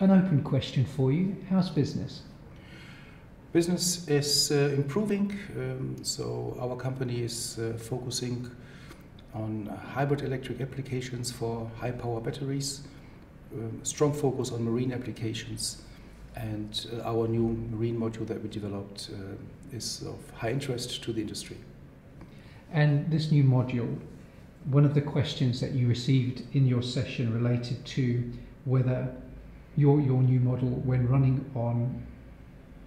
An open question for you, how's business? Business is improving, so our company is focusing on hybrid electric applications for high power batteries, strong focus on marine applications, and our new marine module that we developed is of high interest to the industry. And this new module, one of the questions that you received in your session related to whether your new model, when running on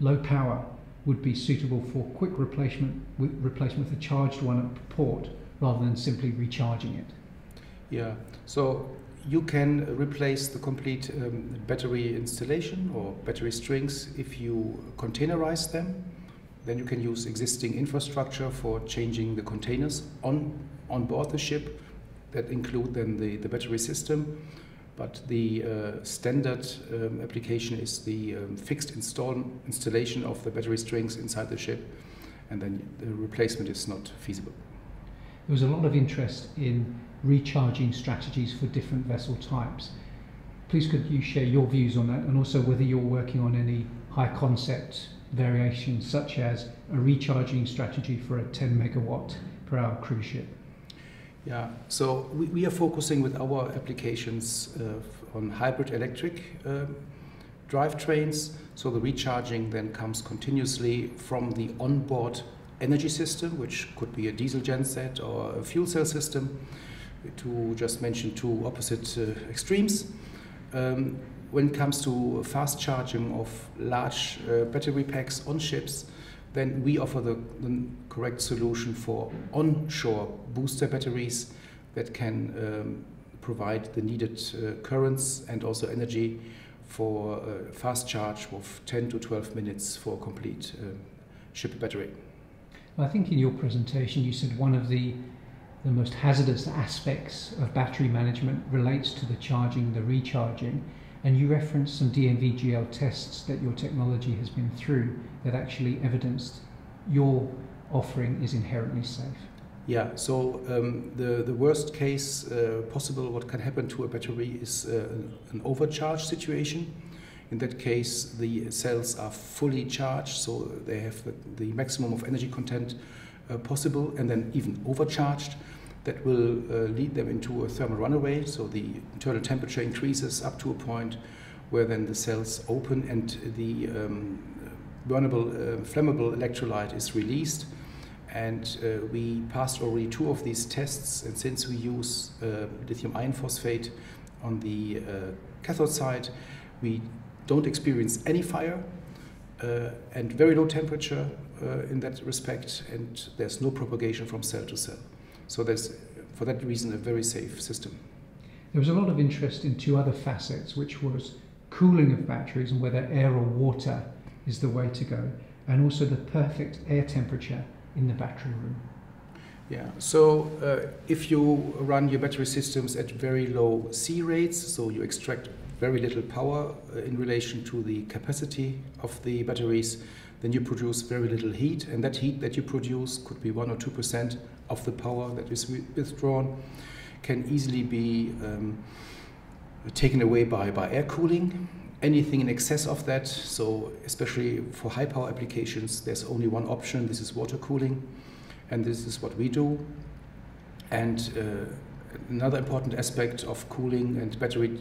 low power, would be suitable for quick replacement with a charged one at port rather than simply recharging it. Yeah, so you can replace the complete battery installation or battery strings if you containerize them. Then you can use existing infrastructure for changing the containers on board the ship that include then the battery system. But the standard application is the fixed installation of the battery strings inside the ship, and then the replacement is not feasible. There was a lot of interest in recharging strategies for different vessel types. Please could you share your views on that, and also whether you're working on any high concept variations such as a recharging strategy for a 10 megawatt per hour cruise ship? Yeah, so we are focusing with our applications on hybrid electric drivetrains. So the recharging then comes continuously from the onboard energy system, which could be a diesel genset or a fuel cell system, to just mention two opposite extremes. When it comes to fast charging of large battery packs on ships, then we offer the correct solution for onshore booster batteries that can provide the needed currents and also energy for fast charge of 10 to 12 minutes for a complete ship battery. I think in your presentation you said one of the most hazardous aspects of battery management relates to the charging, the recharging, and you referenced some DNV GL tests that your technology has been through that actually evidenced your offering is inherently safe. Yeah, so the worst case possible what can happen to a battery is an overcharge situation. In that case, the cells are fully charged, so they have the maximum of energy content possible, and then even overcharged. That will lead them into a thermal runaway, so the internal temperature increases up to a point where then the cells open and the burnable, flammable electrolyte is released. And we passed already two of these tests, and since we use lithium iron phosphate on the cathode side, we don't experience any fire and very low temperature in that respect, and there's no propagation from cell to cell. So that's, for that reason, a very safe system. There was a lot of interest in two other facets, which was cooling of batteries and whether air or water is the way to go, and also the perfect air temperature in the battery room. Yeah, so if you run your battery systems at very low C rates, so you extract very little power in relation to the capacity of the batteries, then you produce very little heat, and that heat that you produce could be 1 or 2% of the power that is withdrawn, can easily be taken away by air cooling. Anything in excess of that, so especially for high power applications, there's only one option, this is water cooling, and this is what we do. And another important aspect of cooling and battery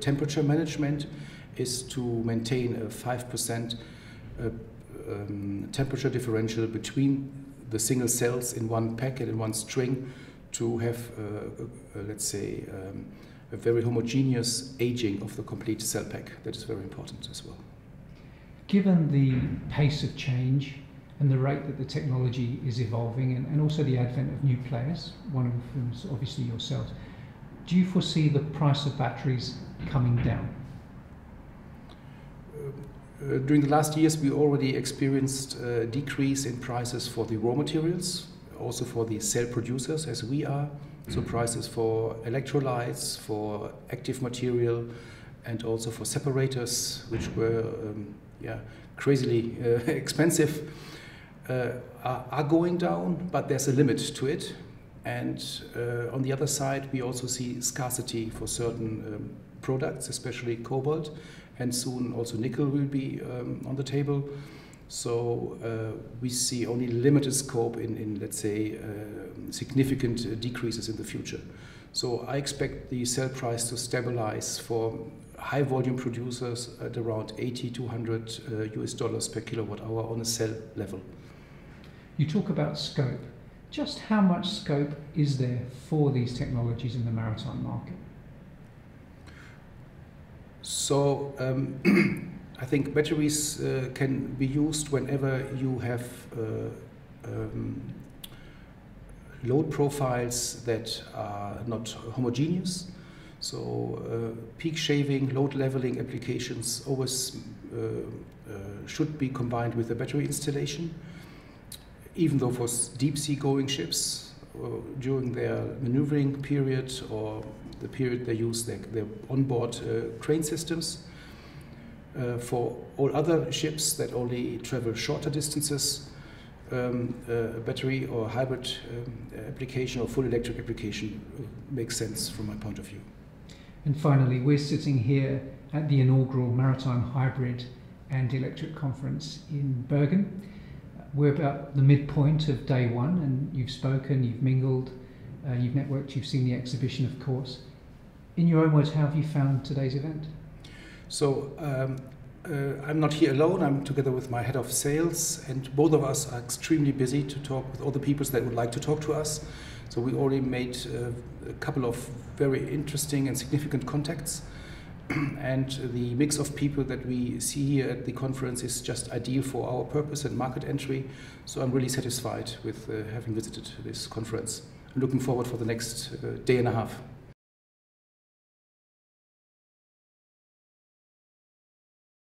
temperature management is to maintain a 5% temperature differential between the single cells in one packet, in one string, to have, let's say, a very homogeneous aging of the complete cell pack. That is very important as well. Given the pace of change and the rate that the technology is evolving, and also the advent of new players, one of whom is obviously yourselves, do you foresee the price of batteries coming down? During the last years, we already experienced a decrease in prices for the raw materials, also for the cell producers, as we are. So prices for electrolytes, for active material, and also for separators, which were crazily expensive, are going down, but there's a limit to it. And on the other side, we also see scarcity for certain products, especially cobalt and soon also nickel will be on the table. So we see only limited scope in let's say, significant decreases in the future. So I expect the sell price to stabilize for high volume producers at around $80 to $100 per kilowatt hour on a cell level. You talk about scope. Just how much scope is there for these technologies in the maritime market? So I think batteries can be used whenever you have load profiles that are not homogeneous. So peak shaving, load leveling applications always should be combined with a battery installation. Even though for deep sea going ships, during their maneuvering period or the period they use their onboard crane systems. For all other ships that only travel shorter distances, a battery or hybrid application or full electric application makes sense from my point of view. And finally, we're sitting here at the inaugural Maritime Hybrid and Electric Conference in Bergen. We're about the midpoint of day one, and you've spoken, you've mingled, you've networked, you've seen the exhibition, of course. In your own words, how have you found today's event? So I'm not here alone. I'm together with my head of sales, and both of us are extremely busy to talk with all the people that would like to talk to us. So we already made a couple of very interesting and significant contacts. And the mix of people that we see here at the conference is just ideal for our purpose and market entry. So I'm really satisfied with having visited this conference. I'm looking forward for the next day and a half.